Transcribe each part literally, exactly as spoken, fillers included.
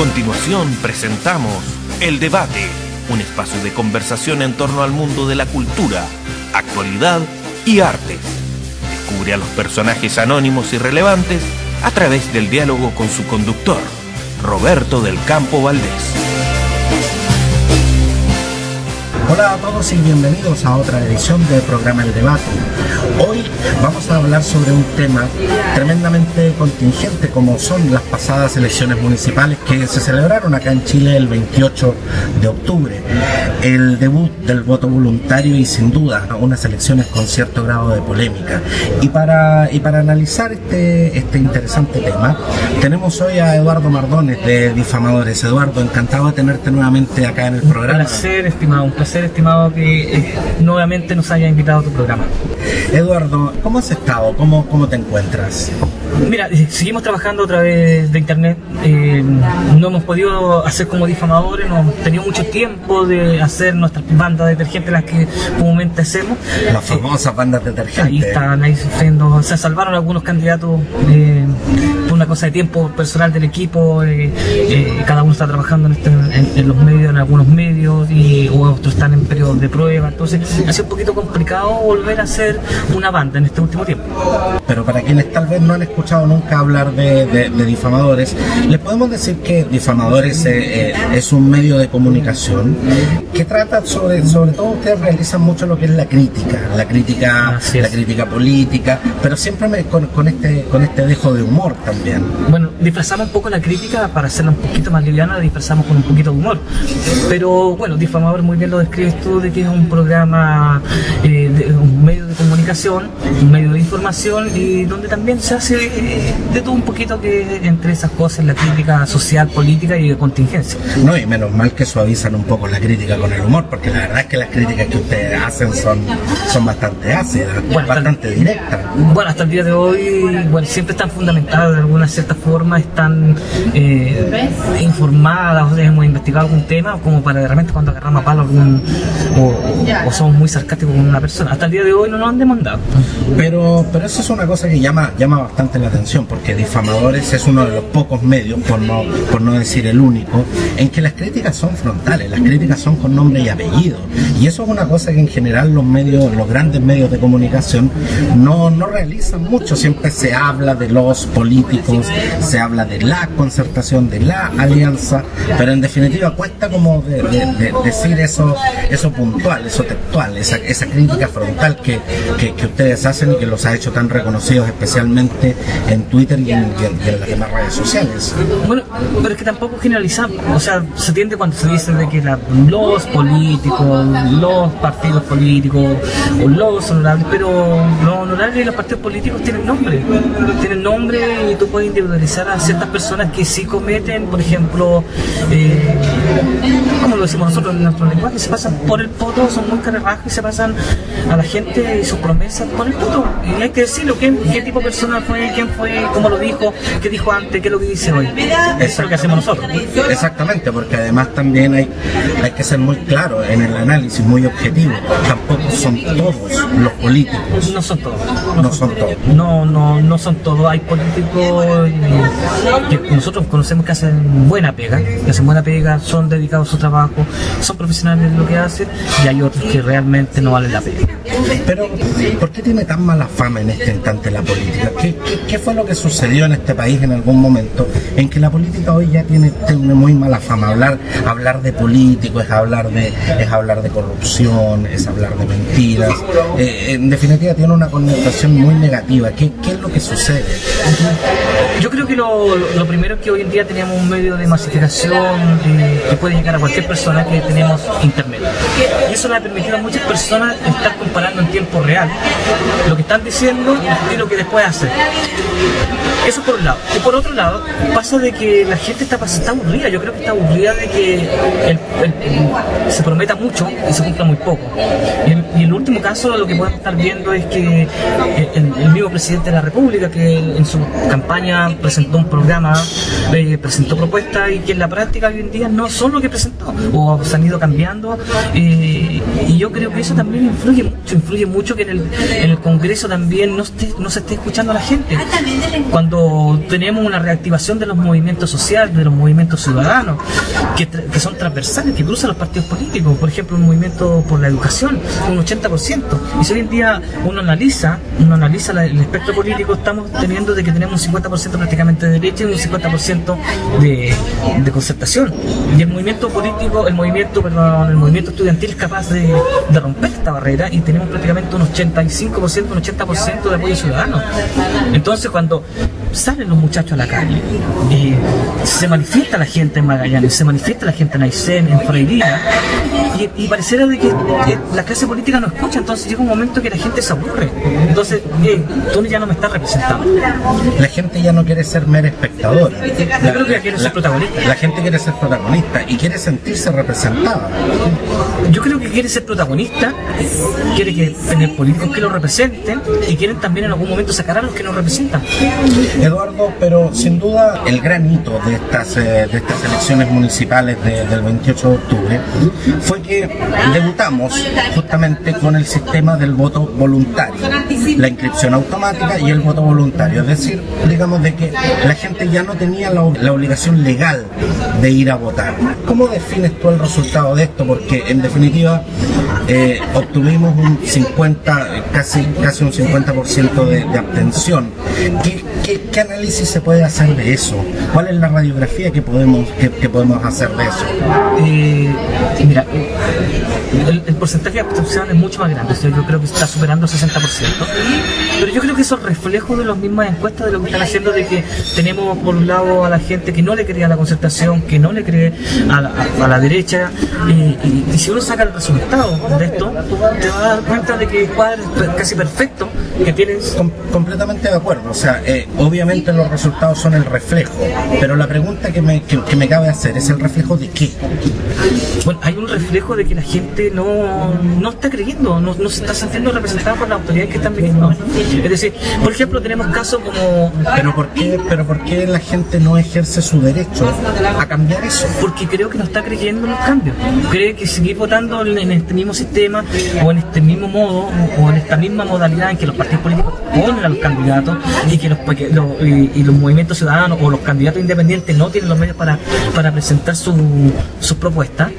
continuación presentamos El Debate, un espacio de conversación en torno al mundo de la cultura, actualidad y artes. Descubre a los personajes anónimos y relevantes a través del diálogo con su conductor, Roberto del Campo Valdés. Hola a todos y bienvenidos a otra edición del programa El Debate. Hoy vamos a hablar sobre un tema tremendamente contingente como son las pasadas elecciones municipales que se celebraron acá en Chile el veintiocho de octubre. El debut del voto voluntario y sin duda unas elecciones con cierto grado de polémica. Y para, y para analizar este, este interesante tema tenemos hoy a Eduardo Mardones de Difamadores. Eduardo, encantado de tenerte nuevamente acá en el programa. Un placer, estimado, un placer. Estimado, que eh, nuevamente nos haya invitado a tu programa. Eduardo, ¿cómo has estado? ¿Cómo, cómo te encuentras? Mira, eh, seguimos trabajando a través de internet. Eh, no hemos podido hacer como Difamadores, no hemos tenido mucho tiempo de hacer nuestras bandas detergentes, las que comúnmente hacemos. Las famosas eh, bandas detergentes. Ahí están, ahí sufriendo. Se salvaron algunos candidatos eh, por una cosa de tiempo personal del equipo. Eh, eh, cada uno está trabajando en, este, en, en los medios, en algunos medios, y otros están en periodos de prueba. Entonces, ha sido un poquito complicado volver a hacer una banda en este último tiempo. Pero para quienes tal vez no han escuchado nunca hablar de, de, de Difamadores, les podemos decir que Difamadores eh, eh, es un medio de comunicación que trata sobre, sobre todo ustedes realizan mucho lo que es la crítica, la crítica, la crítica política, pero siempre me, con, con, este, con este dejo de humor también. Bueno, disfrazamos un poco la crítica para hacerla un poquito más liviana, la disfrazamos con un poquito de humor, pero bueno, Difamadores muy bien lo describes tú, de que es un programa, eh, de, un medio de comunicación, un medio de información, y donde también se hace de, de todo un poquito, que entre esas cosas la crítica social, política y de contingencia. No, y menos mal que suavizan un poco la crítica con el humor, porque la verdad es que las críticas que ustedes hacen son, son bastante ácidas, bueno, bastante el, directas. Bueno, hasta el día de hoy, bueno, siempre están fundamentadas de alguna cierta forma, están eh, informadas, o sea, hemos investigado algún tema, como para realmente cuando agarramos a palo algún, o, o somos muy sarcásticos con una persona. Hasta el día de hoy no nos han demandado. Pero, pero eso es una cosa que llama, llama bastante la atención, porque Difamadores es uno de los pocos medios, por no, por no decir el único, en que las críticas son frontales, las críticas son con nombre y apellido, y eso es una cosa que en general los medios, los grandes medios de comunicación no, no realizan mucho. Siempre se habla de los políticos, se habla de la concertación, de la alianza, pero en definitiva cuesta como de, de, de decir eso, eso puntual, eso textual, esa, esa crítica frontal que, que, que ustedes hacen y que los ha hecho tan reconocidos, especialmente en Twitter y en, y en, y en las demás redes sociales. Bueno, pero es que tampoco generalizamos, o sea, se tiende cuando se dice de que la, los políticos, los partidos políticos, o los honorables, pero los honorables y los partidos políticos tienen nombre, tienen nombre, y tú puedes individualizar a ciertas personas que sí cometen, por ejemplo, eh, como lo decimos nosotros en nuestro lenguaje, se pasan por el poto, son muy carerajos y se pasan a la gente y sus promesas por el poto, y hay que decirlo, ¿qué, qué tipo de persona fue, quién fue, cómo lo dijo, qué dijo antes, qué es lo que dice hoy. Eso es lo que hacemos nosotros. Exactamente, porque además también hay, hay que ser muy claro en el análisis, muy objetivo. Tampoco son todos los políticos. No son todos. No, no son todos. No, no, no son todos. Hay políticos que nosotros conocemos que hacen buena pega, que hacen buena pega, son dedicados a su trabajo, son profesionales en lo que hacen, y hay otros que realmente no valen la pena. Pero, ¿por qué tiene tan mala fama en este instante la política? ¿Qué, qué, qué fue lo que sucedió en este país en algún momento en que la política hoy ya tiene, tiene muy mala fama? Hablar, hablar de político es hablar de, es hablar de corrupción, es hablar de mentiras. Eh, en definitiva tiene una connotación muy negativa. ¿Qué, qué es lo que sucede? Yo creo que lo, lo primero es que hoy en día tenemos un medio de masificación de, que puede llegar a cualquier persona, que tenemos internet. Y eso le ha permitido a muchas personas estar comparando en tiempo real lo que están diciendo y lo que después hacen. Eso por un lado. Y por otro lado, pasa de que la gente está, está aburrida. Yo creo que está aburrida de que el, el, se prometa mucho y se cumpla muy poco. Y en, y en el último caso, lo que podemos estar viendo es que el, el mismo presidente de la República, que en su campaña presentó un programa, eh, presentó propuestas, y que en la práctica hoy en día no son lo que presentó, o se han ido cambiando. Eh, y yo creo que eso también influye mucho, influye mucho que en el, en el Congreso también no, esté, no se esté escuchando a la gente. cuando tenemos una reactivación de los movimientos sociales, de los movimientos ciudadanos, que, que son transversales, que cruzan los partidos políticos. Por ejemplo, un movimiento por la educación, un ochenta por ciento. Y si hoy en día uno analiza, uno analiza la, el espectro político, estamos teniendo de que tenemos un cincuenta por ciento prácticamente de derecha y un cincuenta por ciento de, de concertación. Y el movimiento político, el movimiento, perdón, el movimiento estudiantil es capaz de, de romper esta barrera, y tenemos prácticamente un ochenta y cinco por ciento, un ochenta por ciento de apoyo ciudadano. Entonces, cuando salen los muchachos a la calle, eh, se manifiesta la gente en Magallanes, se manifiesta la gente en Aysén, en Freirina, y, y pareciera de que eh, la clase política no escucha. Entonces llega un momento que la gente se aburre. Entonces, eh, tú ya no me estás representando. La gente ya no quiere ser mera espectadora. La, Yo creo que ya quiere la, ser protagonista. La gente quiere ser protagonista y quiere sentirse representada. Yo creo que quiere ser protagonista, quiere que tener políticos que lo representen, y quieren también en algún momento sacar a los que no representan. Eduardo, pero sin duda el gran hito de estas, eh, de estas elecciones municipales de, del veintiocho de octubre fue que debutamos justamente con el sistema del voto voluntario, la inscripción automática y el voto voluntario. Es decir, digamos de que la gente ya no tenía la, la obligación legal de ir a votar. ¿Cómo defines tú el resultado de esto? Porque en definitiva eh, obtuvimos un cincuenta, casi, casi un cincuenta por ciento de, de abstención. ¿Qué, qué, ¿Qué análisis se puede hacer de eso? ¿Cuál es la radiografía que podemos, que, que podemos hacer de eso? Eh, mira, el, el porcentaje de abstención es mucho más grande. O sea, yo creo que está superando el sesenta por ciento. Pero yo creo que eso es reflejo de las mismas encuestas, de lo que están haciendo, de que tenemos por un lado a la gente que no le cree a la concertación, que no le cree a la, a, a la derecha. Y, y, y si uno saca el resultado de esto, te vas a dar cuenta de que el cuadro es casi perfecto, que tienes... Com completamente de acuerdo. O sea, eh, obviamente los resultados son el reflejo, pero la pregunta que me, que, que me cabe hacer es: ¿el reflejo de qué? Bueno, hay un reflejo de que la gente no, no está creyendo, no, no se está sintiendo representada por las autoridades que están viniendo. Es decir, por ejemplo, tenemos casos como... ¿Pero por qué, pero por qué la gente no ejerce su derecho a cambiar eso? Porque creo que no está creyendo en los cambios. Cree que seguir votando en este mismo sistema, o en este mismo modo, o en esta misma modalidad en que los partidos políticos ponen a los candidatos, y que los, que los, y, y los movimientos ciudadanos o los candidatos independientes no tienen los medios para, para presentar sus su propuestas,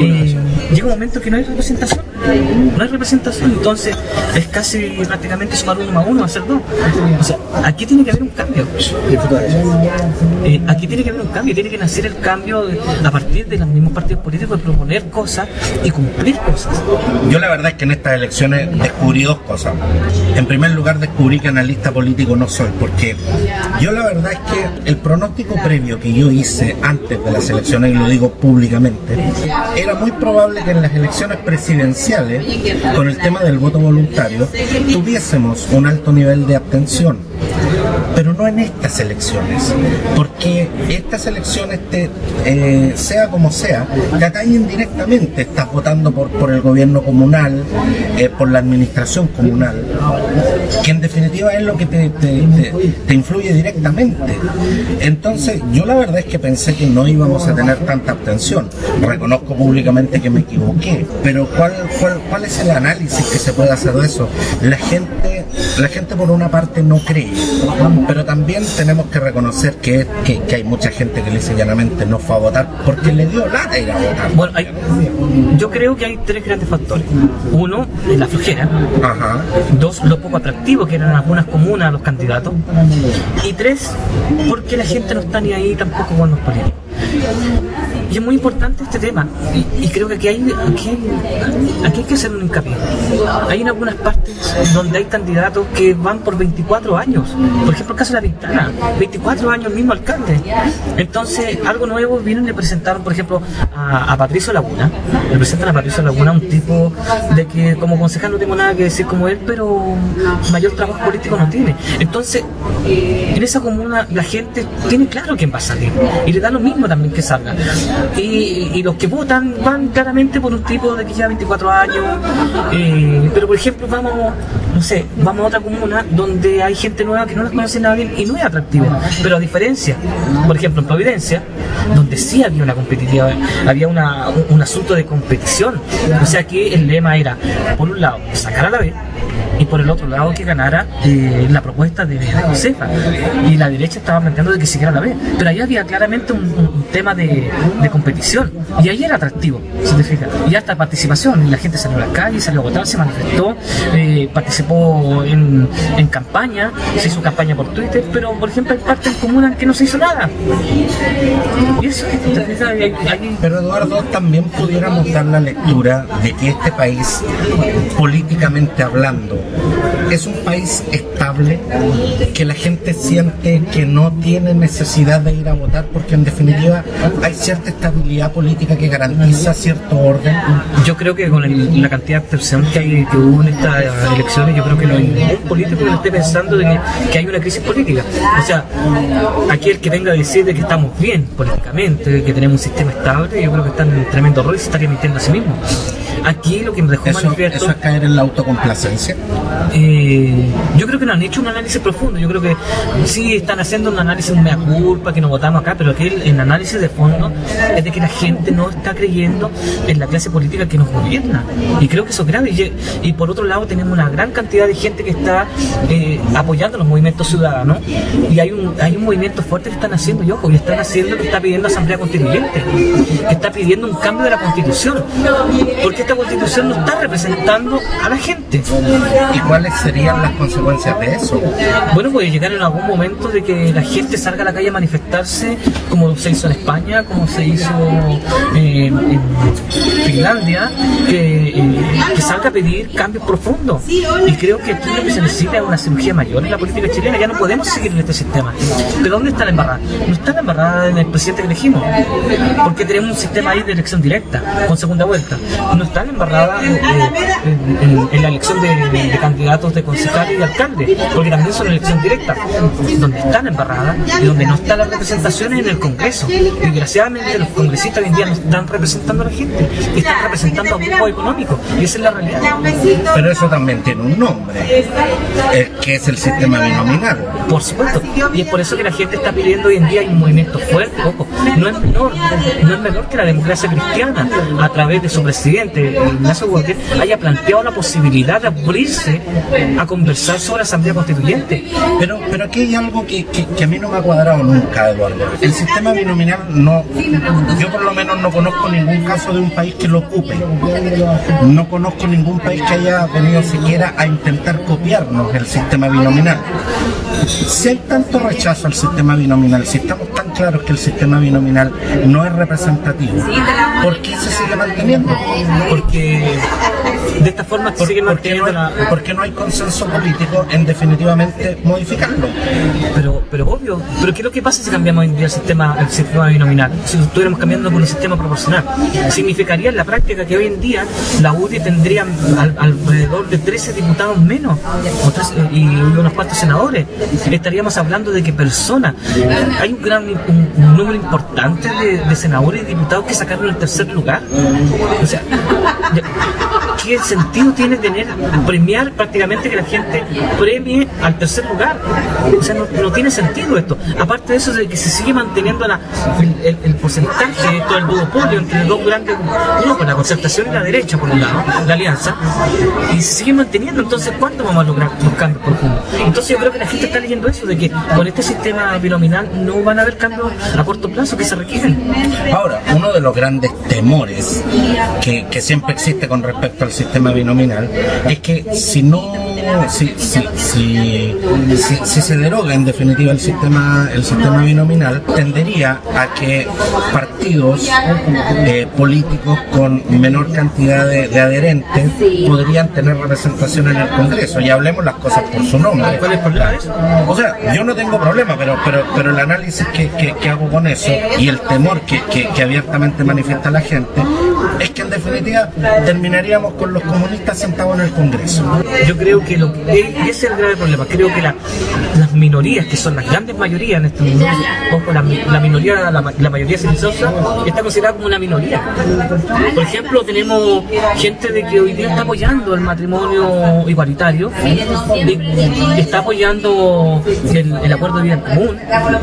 eh, llega un momento que no hay representación. No hay representación. Entonces es casi prácticamente sumar uno más uno, hacer dos. O sea, aquí tiene que haber un cambio. Eh, aquí tiene que haber un cambio, tiene que nacer el cambio a partir de los mismos partidos políticos, de proponer cosas y cumplir cosas. Yo la verdad es que en estas elecciones descubrí dos cosas. En primer lugar, descubrí que analista político no soy, porque yo la verdad es que el pronóstico previo que yo hice antes de las elecciones, y lo digo públicamente, era muy probable que en las elecciones presidenciales, con el tema del voto voluntario, tuviésemos un alto nivel de abstención, pero no en estas elecciones, porque estas elecciones, te, eh, sea como sea, te atañen directamente. Estás votando por, por el gobierno comunal, eh, por la administración comunal, que en definitiva es lo que te, te, te, te influye directamente. Entonces yo la verdad es que pensé que no íbamos a tener tanta abstención. Reconozco públicamente que me equivoqué, pero ¿cuál, cuál, cuál es el análisis que se puede hacer de eso? La gente, la gente por una parte no cree, pero también tenemos que reconocer que, que, que hay mucha gente que lisa y llanamente no fue a votar porque le dio lata ir a votar. Bueno, hay, yo creo que hay tres grandes factores. Uno, la flojera. Ajá. Dos, lo poco atractivo que eran algunas comunas los candidatos. Y tres, porque la gente no está ni ahí tampoco con los políticos. Y es muy importante este tema, y, y creo que aquí hay, aquí, hay, aquí hay que hacer un hincapié. Hay en algunas partes donde hay candidatos que van por veinticuatro años, por ejemplo el caso de La Pintana, veinticuatro años el mismo alcalde. Entonces algo nuevo, vienen y le presentaron por ejemplo a, a Patricio Labuna, le presentan a Patricio Labuna, un tipo de que como concejal no tengo nada que decir como él, pero mayor trabajo político no tiene. Entonces en esa comuna la gente tiene claro quién va a salir, y le da lo mismo también que salga. Y, y los que votan van claramente por un tipo de que lleva veinticuatro años, eh, pero por ejemplo vamos, no sé, vamos a otra comuna donde hay gente nueva que no las conoce nadie y no es atractivo. Pero a diferencia, por ejemplo en Providencia, donde sí había una competitiva, había una, un, un asunto de competición. O sea que el lema era, por un lado, sacar a la B, y por el otro lado que ganara eh, la propuesta de Josefa, y la derecha estaba planteando de que siguiera la B, pero ahí había claramente un, un tema de, de competición, y ahí era atractivo, si te fijas, y hasta participación, y la gente salió a las calles, salió a votar, se manifestó, eh, participó en, en campaña, se hizo campaña por Twitter, pero por ejemplo hay partes en comunas que no se hizo nada, y eso te fijas, hay, hay... Pero Eduardo, también pudiéramos dar la lectura de que este país, políticamente hablando, es un país estable, que la gente siente que no tiene necesidad de ir a votar porque en definitiva hay cierta estabilidad política que garantiza cierto orden. Yo creo que con el, la cantidad de abstención que, hay, que hubo en estas elecciones, yo creo que no hay ningún político que esté pensando de que, que hay una crisis política. O sea, aquí el que venga a decir de que estamos bien políticamente, que tenemos un sistema estable, yo creo que está en un tremendo error y se estaría mintiendo a sí mismo. Aquí lo que me dejó eso, manifiesto... ¿Eso es caer en la autocomplacencia? Eh, yo creo que no han hecho un análisis profundo. Yo creo que sí están haciendo un análisis, un mea culpa, que nos votamos acá, pero que el, el análisis de fondo es de que la gente no está creyendo en la clase política que nos gobierna. Y creo que eso es grave. Y, y por otro lado tenemos una gran cantidad de gente que está eh, apoyando los movimientos ciudadanos. Y hay un, hay un movimiento fuerte que están haciendo, y ojo, y están haciendo que está pidiendo asamblea constituyente, que está pidiendo un cambio de la constitución. Porque esta constitución no está representando a la gente. ¿Y cuáles serían las consecuencias de eso? Bueno, puede llegar en algún momento de que la gente salga a la calle a manifestarse, como se hizo en España, como se hizo eh, en Finlandia, que, eh, que salga a pedir cambios profundos. Y creo que aquí lo que se necesita es una cirugía mayor en la política chilena. Ya no podemos seguir en este sistema. ¿Pero dónde está la embarrada? No está la embarrada en el presidente que elegimos, porque tenemos un sistema ahí de elección directa, con segunda vuelta. No está embarrada en, en, en, en la elección de, de, de candidatos de concejales y de alcaldes, porque también son elecciones directas, donde están embarradas y donde no están las representaciones en el Congreso. Y desgraciadamente los congresistas hoy en día no están representando a la gente, están representando a un grupo económico, y esa es la realidad. Pero eso también tiene un nombre, eh, que es el sistema binominal. Por supuesto, y es por eso que la gente está pidiendo hoy en día un movimiento fuerte, ojo, no es menor, no es menor que la democracia cristiana, a través de su presidente Ignacio Walker, haya planteado la posibilidad de abrirse a conversar sobre la asamblea constituyente. Pero, pero aquí hay algo que, que, que a mí no me ha cuadrado nunca, Eduardo. El sistema binominal, no, yo por lo menos no conozco ningún caso de un país que lo ocupe. No conozco ningún país que haya venido siquiera a intentar copiarnos el sistema binominal. Si hay tanto rechazo al sistema binominal, si estamos tan claros que el sistema binominal no es representativo, ¿por qué se sigue manteniendo? Porque de esta forma se sigue manteniendo no hay, la... ¿Por qué no hay consenso político en definitivamente modificarlo? Pero, pero obvio, pero ¿qué es lo que pasa si cambiamos hoy en día el sistema, el sistema binominal? Si estuviéramos cambiando por un sistema proporcional, significaría en la práctica que hoy en día la U D I tendría al, alrededor de trece diputados menos, otros, y unos cuantos senadores. Estaríamos hablando de que personas, hay un gran un, un número importante de, de senadores y diputados que sacaron el tercer lugar. O sea, ¿qué sentido tiene tener premiar prácticamente que la gente premie al tercer lugar? O sea, no, no tiene sentido esto. Aparte de eso, de que se sigue manteniendo la, el, el, el porcentaje de todo el duopolio entre dos grandes, uno con la concertación y la derecha, por un lado, la alianza, y se sigue manteniendo. Entonces, ¿cuánto vamos a lograr los cambios profundos? Entonces, yo creo que la gente está leyendo eso, de que con este sistema binominal no van a haber cambios a corto plazo que se requieren. Ahora, uno de los grandes temores que, que siempre existe con respecto al sistema binominal es que si no si, si, si, si, si se deroga en definitiva el sistema el sistema binominal, tendería a que partidos eh, políticos con menor cantidad de, de adherentes podrían tener representación en el Congreso, y hablemos las cosas por su nombre. ¿Cuál es el problema de eso? O sea, yo no tengo problema, pero pero pero el análisis que, que, que hago con eso, y el temor que, que, que abiertamente manifiesta la gente, es que en definitiva terminaríamos con los comunistas sentados en el Congreso. Yo creo que, lo que ese es el grave problema. Creo que la, las minorías, que son las grandes mayorías en este mundo, ojo, la, la minoría, la, la mayoría silenciosa está considerada como una minoría. Por ejemplo, tenemos gente de que hoy día está apoyando el matrimonio igualitario, de, está apoyando el, el acuerdo de vida en común,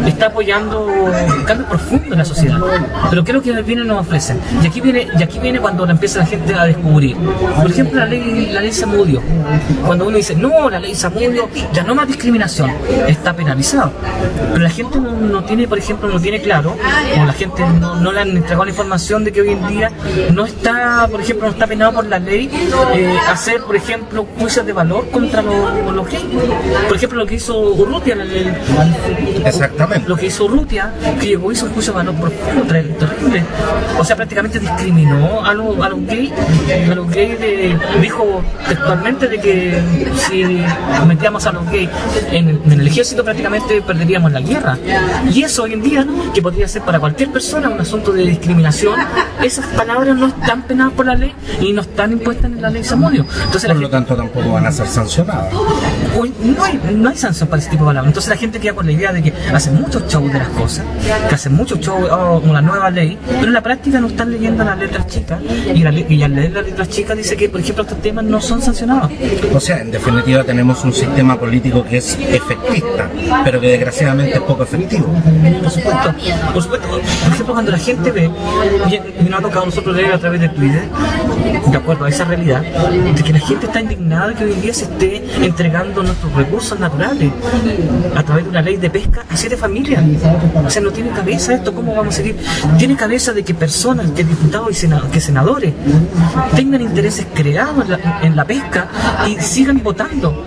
está apoyando un cambio profundo en la sociedad. Pero creo que vienen nos ofrecen. Y aquí viene, y aquí viene viene cuando la empieza la gente a descubrir. Por ejemplo, la ley, la ley Zamudio. Cuando uno dice, no, la ley Zamudio, ya no más discriminación, está penalizado. Pero la gente no, no tiene, por ejemplo, no tiene claro, o la gente no, no le han entregado la información de que hoy en día no está, por ejemplo, no está penado por la ley eh, hacer, por ejemplo, juicios de valor contra los, los gays. Por ejemplo, lo que hizo Urrutia, la ley, exactamente. Lo que hizo Urrutia, que llegó, hizo un juicio de valor por terrible. O sea, prácticamente discriminó a los a los gays, a los gays de, dijo textualmente de que si metíamos a los gays en, en el ejército prácticamente perderíamos la guerra. Y eso hoy en día, que podría ser para cualquier persona un asunto de discriminación, esas palabras no están penadas por la ley y no están impuestas en la ley Zamudio. Entonces, por lo gente, tanto tampoco van a ser sancionadas. Hoy no hay, no hay sanción para ese tipo de palabras. Entonces la gente queda con la idea de que hacen muchos shows de las cosas, que hacen muchos shows oh, una nueva ley, pero en la práctica no están leyendo las letras chicas, y, la, y al leer las letras chicas dice que, por ejemplo, estos temas no son sancionados. O sea, en definitiva tenemos un sistema político que es efectista, pero que desgraciadamente es poco efectivo. Por supuesto, por supuesto. Por ejemplo, cuando la gente ve, y, y nos ha tocado nosotros leer a través de Twitter, de acuerdo a esa realidad, de que la gente está indignada de que hoy en día se esté entregando nuestros recursos naturales a través de una ley de pesca a siete familias. O sea, no tiene cabeza esto, ¿cómo vamos a seguir? Tiene cabeza de que personas, que diputados y senadores, que senadores tengan intereses creados en la, en la pesca y sigan votando.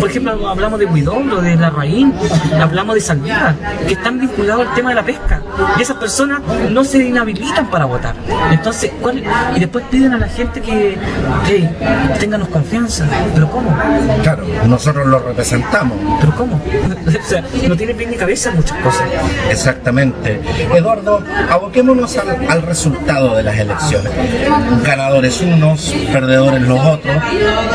Por ejemplo, hablamos de Huidobro, de Larraín, hablamos de Salvia, que están vinculados al tema de la pesca, y esas personas no se inhabilitan para votar. Entonces, ¿cuál? Y después piden a la gente que, hey, ténganos confianza, pero ¿cómo? Claro, nosotros lo representamos. ¿Pero cómo? O sea, no tiene pie ni cabeza muchas cosas. Exactamente. Eduardo, aboquémonos al, al resultado de las elecciones. Ganadores unos, perdedores los otros,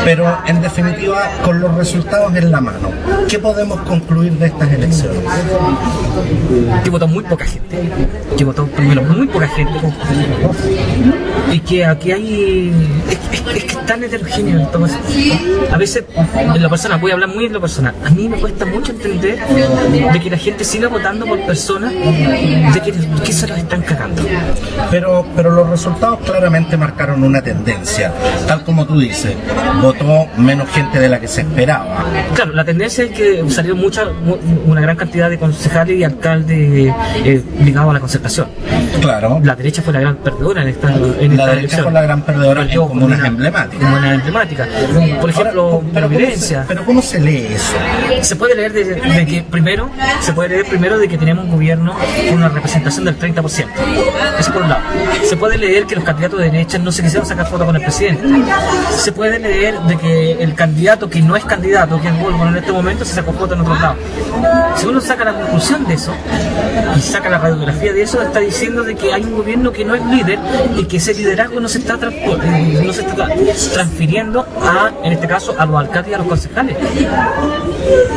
pero en definitiva con los resultados en la mano, ¿qué podemos concluir de estas elecciones? Que votó muy poca gente, que votó primero muy poca gente, y que aquí hay... Es, es, es que es tan heterogéneo en todo eso. A veces, en lo personal, voy a hablar muy en lo personal, a mí me cuesta mucho entender de que la gente siga votando por personas de que, que se los están cagando. Pero, pero los resultados claramente marcaron una tendencia, tal como tú dices, votó menos gente de la que se esperaba. Claro, la tendencia es que salió mucha, una gran cantidad de concejales y alcaldes eh, ligados a la concertación. Claro. La derecha fue la gran perdedora en esta, en la esta derecha fue la gran perdedora en comunas emblemáticas. Comunas emblemáticas. Por ejemplo, ahora, pero, Providencia. Pero ¿cómo se lee eso? Se puede leer de, de que primero, se puede leer primero de que tenemos un gobierno con una representación del treinta por ciento. Eso por un lado. Se puede leer que los candidatos de derecha no se quisieron sacar foto con el presidente. Se puede leer de que el candidato que no es candidato, que es Golborne en este momento, se sacó foto en otro lado. Si uno saca la conclusión de eso y saca la radiografía de eso, está diciendo de que hay un gobierno que no es líder y que ese liderazgo no se está, no se está transfiriendo a, en este caso, a los alcaldes y a los concejales.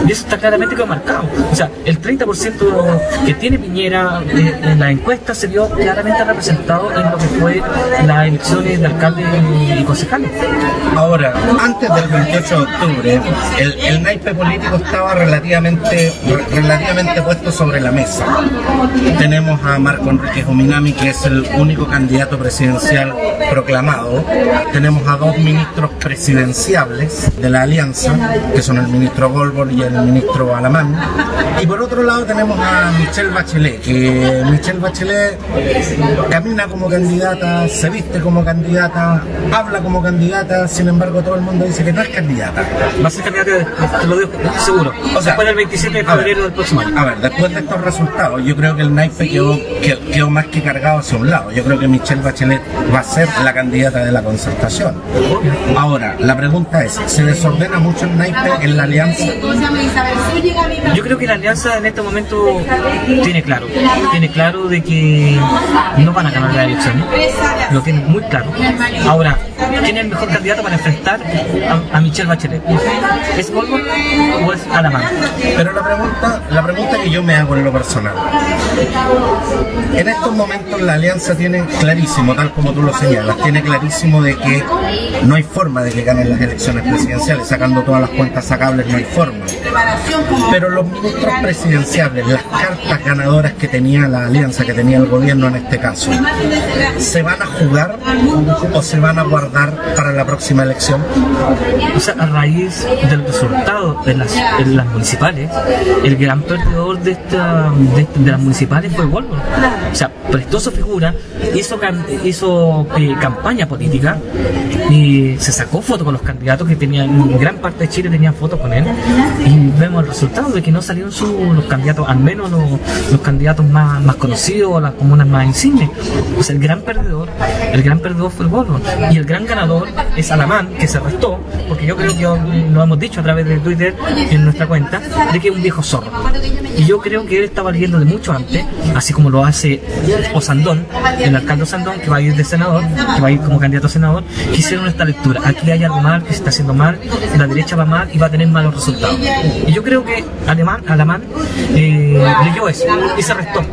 Y eso está claramente marcado. O sea, el treinta por ciento que tiene Piñera eh, en la encuesta se vio claramente representado en lo que fue las elecciones de alcaldes y concejales. Ahora, antes del veintiocho de octubre, el, el naipe político estaba relativamente, relativamente puesto sobre la mesa. Tenemos a Marco Enríquez-Ominami, que es el único candidato presidencial proclamado. Tenemos a dos ministros presidenciables de la Alianza, que son el ministro Golborne y el ministro Allamand. Y por otro lado tenemos a Michelle Bachelet, que Michelle Bachelet camina como candidata, se viste como candidata, habla como candidata, sin embargo todo el mundo dice que no es candidata. Va a ser candidata, te lo digo seguro. O sea, después del veintisiete de febrero del próximo año. A ver, después de estos resultados, yo creo que el naipe quedó, quedó más que cargado hacia un lado. Yo creo que Michelle Bachelet va a ser la candidata de la Concertación. Ahora, la pregunta es, ¿se desordena mucho el naipe en la Alianza? Yo creo que la Alianza en este momento tiene claro, tiene claro de que no van a ganar la elección, lo tienen muy claro. Ahora, ¿quién es el mejor candidato para enfrentar a, a Michelle Bachelet? ¿Es Golborne o es Allamand? Pero la pregunta, la pregunta que yo me hago en lo personal, en estos momentos la Alianza tiene clarísimo, tal como tú lo señalas, tiene clarísimo de que no hay forma de que ganen las elecciones presidenciales, sacando todas las cuentas sacables no hay forma. Pero los ministros presidenciales, las cartas ganadoras que tenía la Alianza, que tenía el gobierno en este caso, ¿se van a jugar o se van a guardar para la próxima elección? O sea, a raíz del resultado de las, de las municipales, el gran perdedor de, esta, de, de las municipales fue Golborne. O sea, prestó su figura, hizo, hizo eh, campaña política y se sacó fotos con los candidatos que tenían, gran parte de Chile tenían fotos con él, y vemos el resultado de que no salieron sus, los candidatos, al menos los, los candidatos más, más conocidos, las comunas más insignes. O sea, el gran perdedor, el gran perdedor fue el Golborne, y el gran ganador es Allamand, que se restó, porque yo creo que lo hemos dicho a través de Twitter en nuestra cuenta, de que es un viejo zorro. Y yo creo que él estaba leyendo de mucho antes, así como lo hace Osandón, el alcalde Osandón, que va a ir de senador, que va a ir como candidato a senador, que hicieron esta lectura. Aquí hay algo mal, que se está haciendo mal, la derecha va mal y va a tener malos resultados. Y yo creo que Allamand eh, leyó eso y se restó.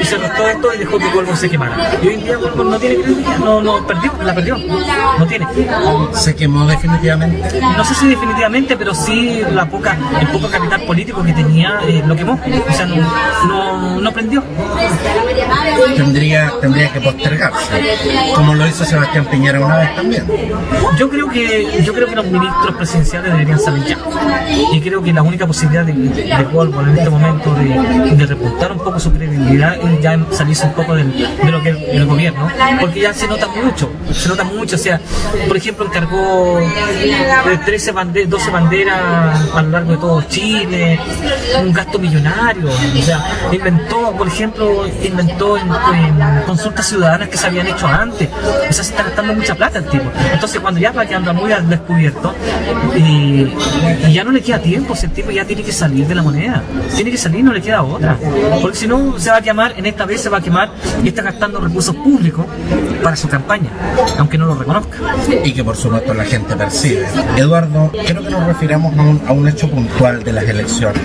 Y se restó esto y dejó que Golborne se quemara. Y hoy en día Golborne no tiene crítica, no, no perdió, la perdió, no tiene. ¿Se quemó definitivamente? No sé si definitivamente, pero sí la poca, el poco capital político que tenía eh, lo quemó. O sea, no, no, no prendió. Tendría, tendría que postergarse, como lo hizo Sebastián Piñera una vez también. Yo creo que, yo creo que los ministros presidenciales deberían salir ya. Y creo que la única posibilidad de, de, de Golborne en este momento de, de repuntar un poco su credibilidad y ya salirse un poco del, de lo que es el gobierno, porque ya se nota mucho, se nota mucho. O sea, por ejemplo, encargó trece banderas, doce banderas a lo largo de todo Chile, un gasto millonario. O sea, inventó, por ejemplo, inventó en, en consultas ciudadanas que se habían hecho antes. O sea, se está gastando mucha plata el tipo. Entonces, cuando ya va quedando muy al descubierto, y, y ya no le queda tiempo, ese tipo ya tiene que salir de la moneda, tiene que salir, no le queda otra, porque si no se va a quemar, en esta vez se va a quemar, y está gastando recursos públicos para su campaña, aunque no lo reconozca. Y que por supuesto la gente percibe. Eduardo, creo que nos refiramos a un, a un hecho puntual de las elecciones.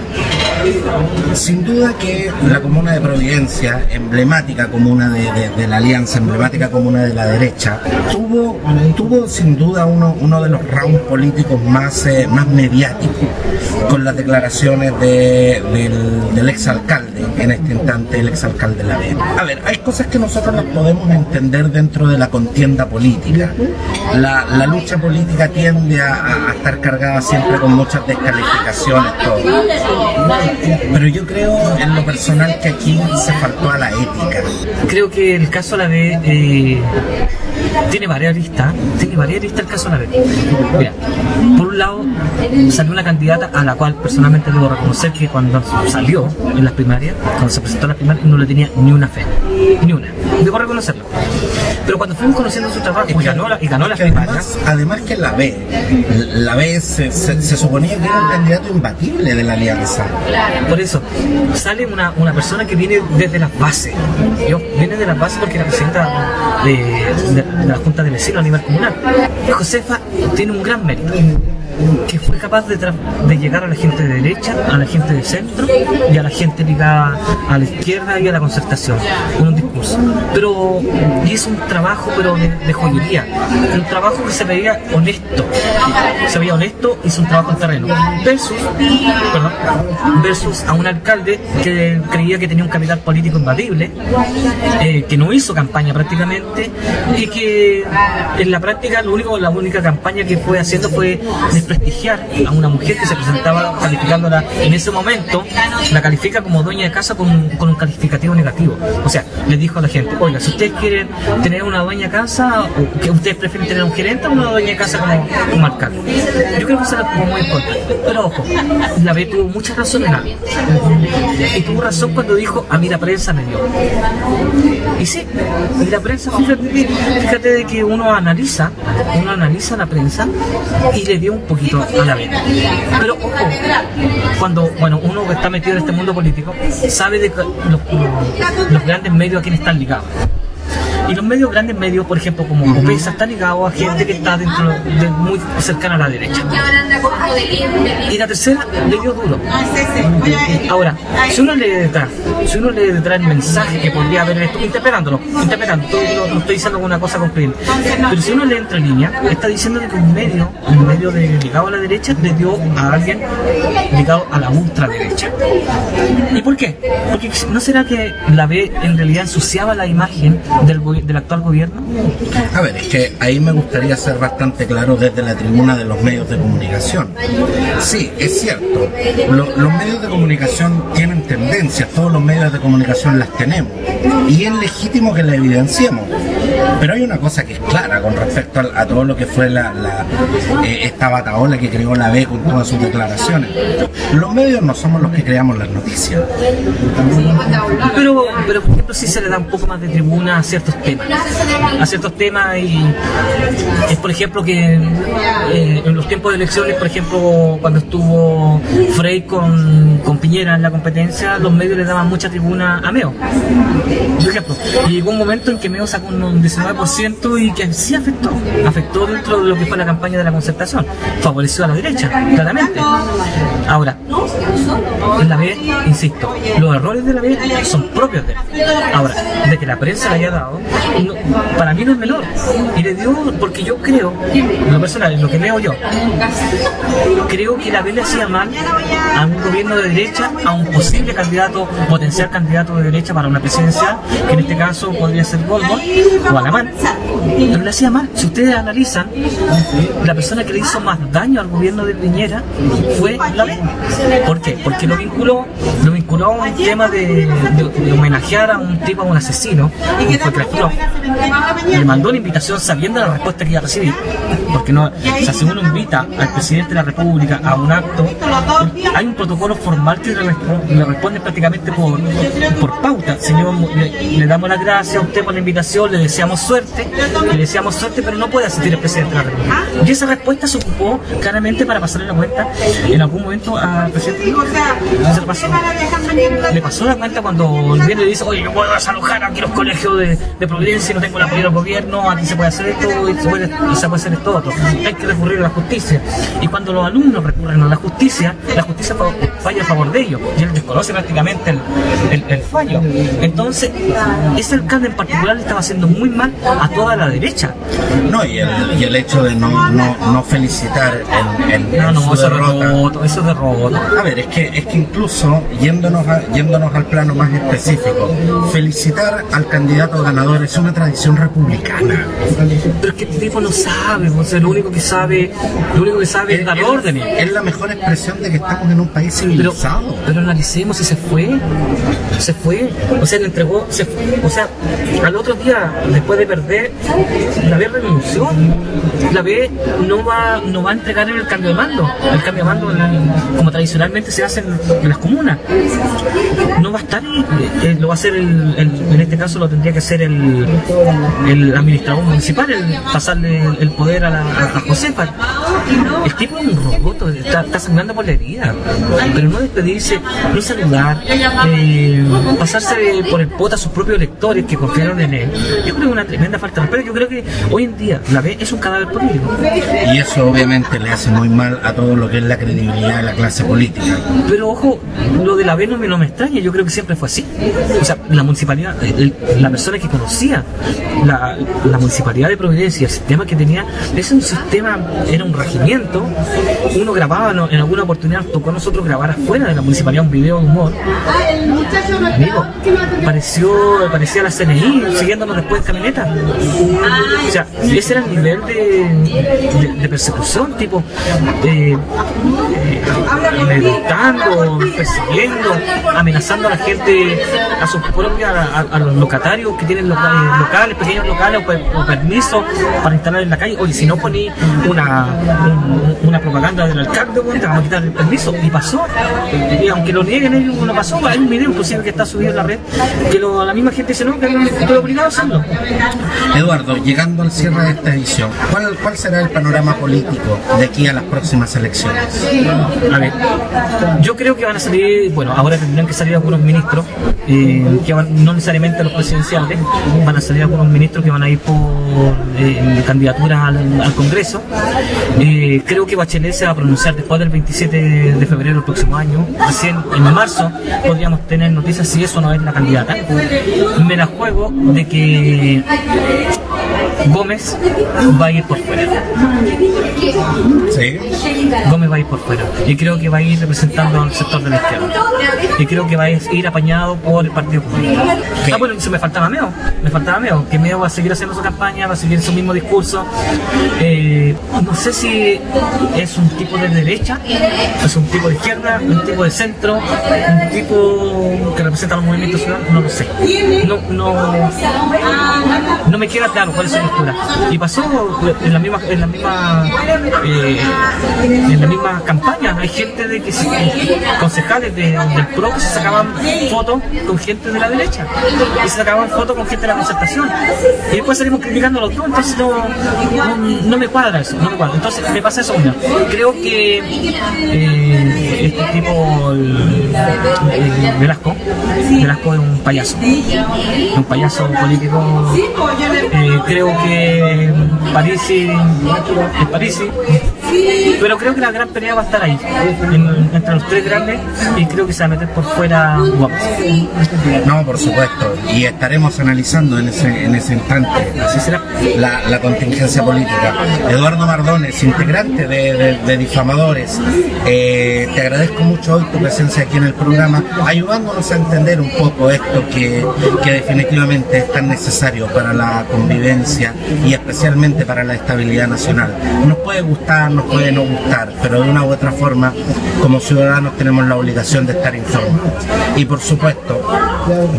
Sin duda que la comuna de Providencia, emblemática comuna de, de, de la Alianza, emblemática comuna de la derecha, tuvo, tuvo sin duda uno, uno de los rounds políticos más, eh, más mediáticos, con las declaraciones de, del, del exalcalde, en este instante el exalcalde Labbé. A ver, hay cosas que nosotros las podemos entender dentro de la contienda política. La, la lucha política tiende a, a estar cargada siempre con muchas descalificaciones, todo. Pero yo creo en lo personal que aquí se faltó a la ética. Creo que el caso Labbé eh, tiene varias aristas, tiene varias aristas el caso Labbé. Mira, por un lado salió una candidata a la cual personalmente debo reconocer que cuando salió en las primarias, cuando se presentó en las primarias, no le tenía ni una fe, ni una. Debo reconocerlo. Pero cuando fuimos conociendo su trabajo, y ganó, la, y ganó las primarias. Además que Labbé, Labbé se, se, se suponía que era el candidato imbatible de la Alianza. Por eso, sale una, una persona que viene desde las bases. Yo, viene de las bases porque representa de, de, de la Junta de Vecinos a nivel comunal. Josefa tiene un gran mérito, que fue capaz de, de llegar a la gente de derecha, a la gente de centro y a la gente ligada a la izquierda y a la concertación, con un discurso. Pero hizo un trabajo pero de, de joyería, un trabajo que se veía honesto, se veía honesto, hizo un trabajo en terreno, versus, perdón, versus a un alcalde que creía que tenía un capital político imbatible, eh, que no hizo campaña prácticamente, y que en la práctica lo único, la única campaña que fue haciendo fue prestigiar a una mujer que se presentaba calificándola en ese momento, la califica como dueña de casa con, con un calificativo negativo. O sea, le dijo a la gente, oiga, si ustedes quieren tener una dueña de casa, o que ustedes prefieren tener un gerente o una dueña de casa como, como alcalde. Yo creo que se la tuvo muy en contra. Pero ojo, Labbé tuvo muchas razones, y tuvo razón cuando dijo, a mí la prensa me dio. Y sí, y la prensa, fíjate, fíjate de que uno analiza, uno analiza la prensa y le dio un poco a Labbé. Pero ojo, cuando bueno, uno que está metido en este mundo político sabe de los, los grandes medios a quienes están ligados. Y los medios, grandes medios, por ejemplo, como Copesa, están ligados a gente que está dentro de, muy cercana a la derecha. Y la tercera le dio duro. Ahora, si uno lee detrás, si uno lee detrás el mensaje que podría haber, esto, interpretándolo, interpretando, no, no estoy diciendo alguna cosa concreta, pero si uno lee entre líneas, está diciendo que un medio, un medio de, ligado a la derecha, le dio a alguien ligado a la ultraderecha. ¿Y por qué? Porque no será que Labbé en realidad ensuciaba la imagen del gobierno del actual gobierno? A ver, es que ahí me gustaría ser bastante claro desde la tribuna de los medios de comunicación. Sí, es cierto, lo, los medios de comunicación tienen tendencias, todos los medios de comunicación las tenemos, y es legítimo que las evidenciemos. Pero hay una cosa que es clara con respecto a, a todo lo que fue la, la, eh, esta batahola que creó Labbé con todas sus declaraciones. Los medios no somos los que creamos las noticias. Pero, pero por ejemplo, sí se le da un poco más de tribuna a ciertos temas. A ciertos temas y es, por ejemplo, que eh, en los tiempos de elecciones, por ejemplo, cuando estuvo Frey con, con Piñera en la competencia, los medios le daban mucha tribuna a Meo. Por ejemplo, y llegó un momento en que Meo sacó un diecinueve por ciento y que sí afectó, afectó dentro de lo que fue la campaña de la Concertación, favoreció a la derecha, claramente. Ahora, Labbé, insisto, los errores de Labbé son propios de él. Ahora, de que la prensa le haya dado, no, para mí no es menor, y le dio, porque yo creo, en lo personal, en lo que leo yo, creo que Labbé le hacía mal a un gobierno de derecha, a un posible candidato, potencial candidato de derecha para una presidencia, que en este caso podría ser Golborne o Allamand, pero le hacía mal. Si ustedes analizan, la persona que le hizo más daño al gobierno de Piñera fue Labbé. ¿Por qué? Porque lo vinculó, lo vinculó a un tema de, de, de homenajear a un tipo, a un asesino, que fue craftió. Le mandó una invitación sabiendo la respuesta que iba a recibir, porque no, o sea, si uno invita al presidente de la República a un acto, hay un protocolo formal que le responde prácticamente por, por pauta. Señor, le, le damos las gracias a usted por la invitación, le deseamos suerte, le deseamos suerte, pero no puede asistir el presidente de la República. Y esa respuesta se ocupó claramente para pasarle la cuenta en algún momento al presidente. Se le pasó, le pasó la cuenta cuando viene y le dice: oye, yo puedo desalojar aquí los colegios de, de Providencia, no tengo el apoyo del gobierno, aquí se puede hacer esto y se puede, y se puede hacer esto otro. Hay que recurrir a la justicia. Y cuando los alumnos recurren a la justicia, la justicia falla a favor de ellos, y él desconoce prácticamente el, el, el fallo. Entonces, ese alcalde en particular le estaba haciendo muy mal a toda la derecha. No, y el, y el hecho de no, no, no felicitar el, el, no, no, su eso derrota. Derroto, eso es derroto. A ver, es que, es que incluso yéndonos, a, yéndonos al plano más específico, felicitar al candidato ganador es una tradición republicana. Pero es que este tipo no sabe, o sea, lo único que sabe, lo único que sabe es, es dar órdenes. Es la mejor expresión de que estamos en un país civilizado. Pero, pero analicemos si se fue, se fue, o sea, le entregó, se fue, o sea, al otro día, después de perder, Labbé renunció. Labbé no va, no va a entregar el cambio de mando, el cambio de mando el, como tradicionalmente se hace en, en las comunas. No va a estar, eh, lo va a hacer el, el, en este caso lo tendría que hacer el, el administrador municipal, el pasarle el, el poder a, la, a Josefa. El tipo es un robot, está, está sangrando por la herida, pero no despedirse, no saludar, eh, pasarse por el poto a sus propios electores que confiaron en él. Yo creo que una tremenda falta de respeto. Yo creo que hoy en día Labbé es un cadáver político. Y eso obviamente le hace muy mal a todo lo que es la credibilidad de la clase política. Pero ojo, lo de Labbé no me, no me extraña, yo creo que siempre fue así. O sea, la municipalidad, el, la persona que conocía la, la municipalidad de Providencia, el sistema que tenía, es un sistema, era un regimiento. Uno grababa, no, en alguna oportunidad tocó a nosotros grabar afuera de la municipalidad un video de humor. Amigo, pareció, parecía la C N I siguiéndonos después de camioneta. O sea, ese era el nivel de, de, de persecución, tipo, de, amedrentando, persiguiendo, amenazando a la gente, a sus propios, a, a los locatarios que tienen locales, locales pequeños locales o, o permisos para instalar en la calle. Oye, si no poní una, un, una propaganda del alcalde, bueno, te vamos a quitar el permiso. Y pasó, y aunque lo nieguen ellos, no pasó. Hay un video inclusive que está subido en la red, que lo, la misma gente dice no, que estoy obligado a hacerlo. Eduardo, llegando al cierre de esta edición, ¿cuál, cuál será el panorama político de aquí a las próximas elecciones? A ver, yo creo que van a salir, bueno, ahora tendrán que salir algunos ministros, eh, que van, no necesariamente los presidenciales, van a salir algunos ministros que van a ir por eh, candidaturas al, al Congreso. Eh, creo que Bachelet se va a pronunciar después del veintisiete de febrero del próximo año. Así en, en marzo podríamos tener noticias si eso no es la candidata. Me la juego de que Gómez va a ir por fuera. ¿Sí? Gómez va a ir por fuera. Yo creo que va a ir representando al sector de la izquierda. Yo creo que va a ir apañado por el Partido Popular. Okay. Ah, bueno, eso me faltaba Meo. Me faltaba Meo. Que Meo va a seguir haciendo su campaña, va a seguir su mismo discurso. Eh, no sé si es un tipo de derecha, es un tipo de izquierda, un tipo de centro, un tipo que representa los movimientos ciudadanos, no lo sé. No, no, no me queda claro cuál es su postura. Y pasó en la misma, en la misma, eh, en la misma campaña. Hay gente de que se, concejales de, del PRO que se sacaban fotos con gente de la derecha y se sacaban fotos con gente de la Concertación. Y después salimos criticando a los dos, entonces no, no, no me cuadra eso, no me cuadra. Entonces me pasa eso una. Creo que eh, este tipo el, el Velasco, Velasco es un payaso, un payaso político. Eh, creo que Parisi, es Parisi, pero creo que la gran pelea va a estar ahí, en, entre los tres grandes, y creo que se va a meter por fuera Gómez. No, por supuesto, y estaremos analizando en ese, en ese instante, así será, la, la contingencia política. Eduardo Mardones, integrante de, de, de Difamadores, eh, te agradezco mucho hoy tu presencia aquí en el programa, ayudándonos a entender un poco esto que, que definitivamente es tan necesario para la convivencia y especialmente para la estabilidad nacional. Nos puede gustar, nos puede no gustar, pero de una u otra forma, como ciudadanos tenemos la obligación de estar informados. Y por supuesto,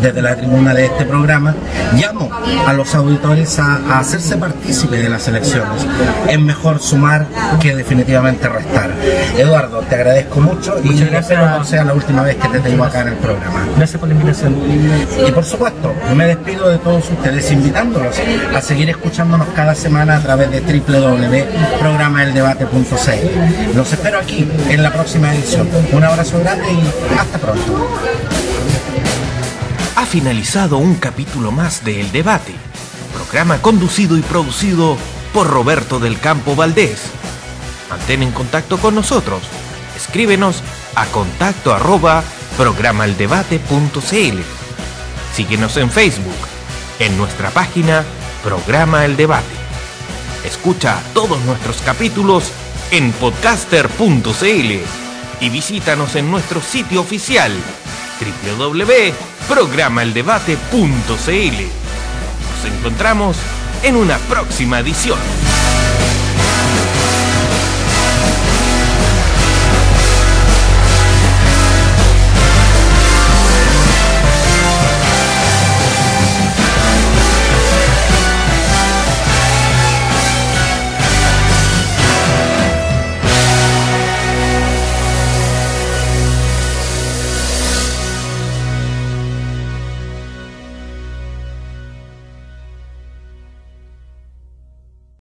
desde la tribuna de este programa, llamo a los auditores a, a hacerse partícipes de las elecciones. Es mejor sumar que definitivamente restar. Eduardo, te agradezco mucho y muchas gracias, espero que sea la última vez que te tengo acá en el programa. Gracias por la invitación. Y por supuesto, me despido de todos ustedes invitándolos a seguir escuchándonos cada semana a través de doble u doble u doble u punto programa el debate punto c l. Los espero aquí en la próxima edición. Un abrazo grande y hasta pronto. Ha finalizado un capítulo más de El Debate, programa conducido y producido por Roberto del Campo Valdés. Mantén en contacto con nosotros. Escríbenos a contacto arroba programa el debate punto c l. Síguenos en Facebook, en nuestra página Programa El Debate. Escucha todos nuestros capítulos en podcaster punto c l y visítanos en nuestro sitio oficial doble u doble u doble u punto programa el debate punto c l. Nos encontramos en una próxima edición.